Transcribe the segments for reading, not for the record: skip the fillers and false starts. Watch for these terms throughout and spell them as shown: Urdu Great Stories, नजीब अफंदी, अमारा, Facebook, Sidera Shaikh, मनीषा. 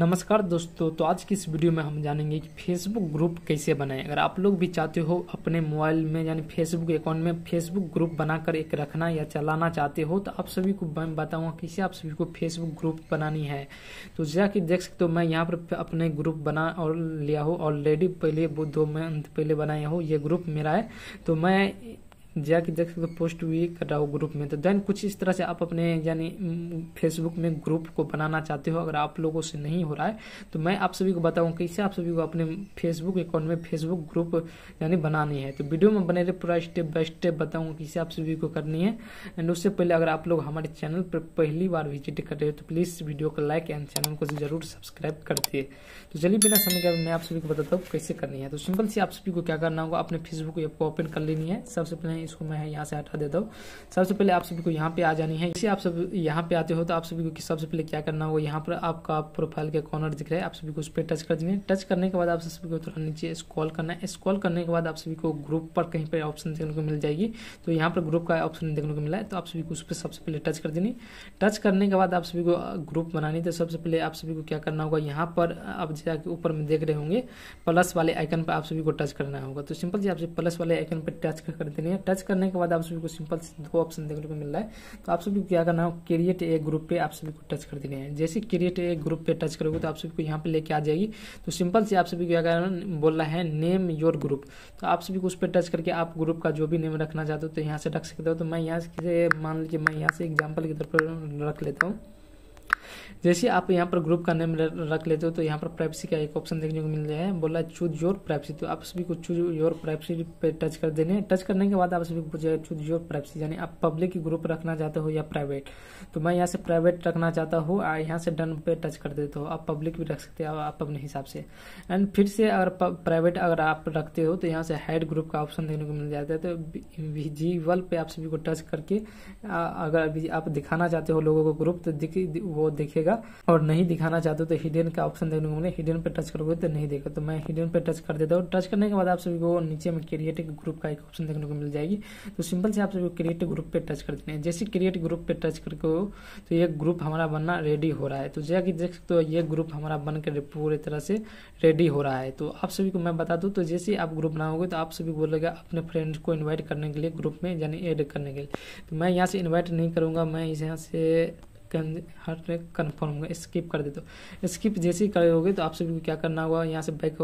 नमस्कार दोस्तों, तो आज की इस वीडियो में हम जानेंगे कि फेसबुक ग्रुप कैसे बनाएं। अगर आप लोग भी चाहते हो अपने मोबाइल में यानी फेसबुक अकाउंट में फेसबुक ग्रुप बनाकर एक रखना या चलाना चाहते हो तो आप सभी को मैं बताऊंगा कैसे आप सभी को फेसबुक ग्रुप बनानी है। तो जैसा कि देख सकते हो मैं यहाँ पर अपने ग्रुप बना और लिया हो ऑलरेडी, पहले 2 मंथ पहले बनाया हो। ये ग्रुप मेरा है तो मैं जाके देख सकते हो पोस्ट भी कर रहा हो ग्रुप में। तो देन कुछ इस तरह से आप अपने यानी फेसबुक में ग्रुप को बनाना चाहते हो। अगर आप लोगों से नहीं हो रहा है तो मैं आप सभी को बताऊँ कैसे आप सभी को अपने फेसबुक अकाउंट में फेसबुक ग्रुप यानी बनानी है। तो वीडियो में बने रहे, पूरा स्टेप बाय स्टेप बताऊँगा कैसे आप सभी को करनी है। एंड उससे पहले अगर आप लोग हमारे चैनल पर पहली बार विजिट कर रहे हो तो प्लीज़ वीडियो को लाइक एंड चैनल को जरूर सब्सक्राइब कर दिए। तो चलिए बिना समय के मैं आप सभी को बताता हूँ कैसे करनी है। तो सिंपल से आप सभी को क्या करना होगा, अपने फेसबुक ऐप को ओपन कर लेनी है। सबसे पहले इसको मैं यहाँ से हटा देता हूँ। सबसे पहले आप सभी को यहाँ पे आ जानी है। इसे आप सब यहाँ पे आते हो तो आप सभी को सबसे पहले क्या करना होगा, यहाँ पर आपका प्रोफाइल के कॉर्नर दिख रहा है, आप सभी को उस पर टच कर देंगे। टच करने के बाद आप सभी को थोड़ा नीचे स्क्रॉल करना है। स्क्रॉल करने के बाद आप सभी को ग्रुप पर कहीं पर ऑप्शन देखने को मिल जाएगी। तो यहाँ पर ग्रुप का ऑप्शन देखने को मिला है तो आप सभी को उस पर सबसे पहले टच कर देनी। टच करने के बाद आप सभी को ग्रुप बनानी। तो सबसे पहले आप सभी को क्या करना होगा, यहाँ पर आप जाके ऊपर में देख रहे होंगे प्लस वाले आइकन पर आप सभी को टच करना होगा। तो सिंपल से आप प्लस वाले आइकन पर टच कर देनी। टच करने के बाद आप सभी को सिंपल से 2 ऑप्शन देखने को मिल रहा है तो आप सभी को क्या करना है, क्रिएट ए ग्रुप पे आप सभी को टच कर देने हैं। जैसे क्रिएट ए ग्रुप पे टच करोगे तो आप सभी को यहाँ पे लेके आ जाएगी। तो सिंपल से आप सभी को क्या करना बोल रहा है, नेम योर ग्रुप। तो आप सभी को उस पर टच करके आप ग्रुप का जो भी नेम रखना चाहते हो तो यहाँ से रख सकते हो। तो मैं यहाँ से मान लीजिए मैं यहाँ से एग्जाम्पल के तौर पर रख लेता हूँ। जैसे आप यहाँ पर ग्रुप का नेम रख लेते हो तो यहाँ पर प्राइवेसी का एक ऑप्शन देखने को मिल जाए, बोला चूज योर प्राइवेसी। तो आप सभी को चूज योर प्राइवेसी पे टच कर देने। टच करने के बाद आप सभी को चूज योर प्राइवेसी यानी आप पब्लिक ग्रुप रखना चाहते हो या प्राइवेट। तो मैं यहाँ से प्राइवेट रखना चाहता हूँ, यहाँ से डन पे टच कर देते हो। आप पब्लिक भी रख सकते हो आप अपने हिसाब से। एंड फिर से अगर प्राइवेट अगर आप रखते हो तो यहाँ से हाइड ग्रुप का ऑप्शन देखने को मिल जाता है। तो विजिबल पे आप सभी को टच करके अगर आप दिखाना चाहते हो लोगों को ग्रुप तो वो दिखेगा, और नहीं दिखाना चाहते हो तो हिडन का ऑप्शन देखने को मिले। हिडन पे टच करोगे तो नहीं देगा, तो मैं हिडन पे टच कर देता हूँ। टच करने के बाद आप सभी को नीचे में क्रिएट ग्रुप का एक ऑप्शन देखने को मिल जाएगी। तो सिंपल से आप सभी को क्रिएट ग्रुप पे टच कर देना है। जैसे क्रिएट ग्रुप पे टच करके हो तो ये ग्रुप हमारा बनना रेडी हो रहा है। तो जैसा कि देख सकते हो ये ग्रुप हमारा बनकर पूरी तरह से रेडी हो रहा है। तो आप सभी को मैं बता दूँ तो जैसे आप ग्रुप बनाओगे तो आप सभी बोलेगा अपने फ्रेंड्स को इन्वाइट करने के लिए ग्रुप में यानी एड करने के लिए। तो मैं यहाँ से इन्वाइट नहीं करूँगा, मैं यहाँ से हर कन्फर्म होगा स्किप कर देते हो। स्किप जैसे ही करोगे तो आप सभी को क्या करना होगा, यहाँ से बैक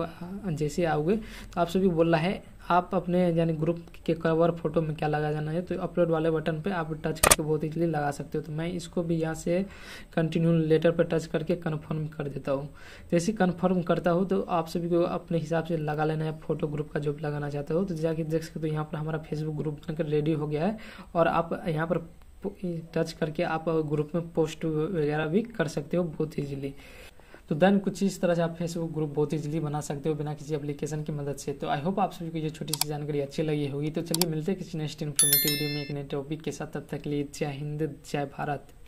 जैसे आओगे तो आप सभी बोल रहा है आप अपने यानी ग्रुप के कवर फोटो में क्या लगा जाना है। तो अपलोड वाले बटन पे आप टच करके बहुत इजीली लगा सकते हो। तो मैं इसको भी यहाँ से कंटिन्यू लेटर पे टच करके कन्फर्म कर देता हूँ। जैसे कन्फर्म करता हूँ तो आप सभी को अपने हिसाब से लगा लेना है फोटो ग्रुप का जो भी लगाना चाहते हो। तो जाके देख सकते हो यहाँ पर हमारा फेसबुक ग्रुप बनकर रेडी हो गया है, और आप यहाँ पर टच करके आप ग्रुप में पोस्ट वगैरह भी कर सकते हो बहुत इजीली। तो देन कुछ इस तरह से आप फेसबुक ग्रुप बहुत इजीली बना सकते हो बिना किसी एप्लीकेशन की मदद से। तो आई होप आप सभी को ये छोटी सी जानकारी अच्छी लगी होगी। तो चलिए मिलते हैं किसी नेक्स्ट इन्फॉर्मेटिव वीडियो में एक नए टॉपिक के साथ। तब तक के लिए जय हिंद जय भारत।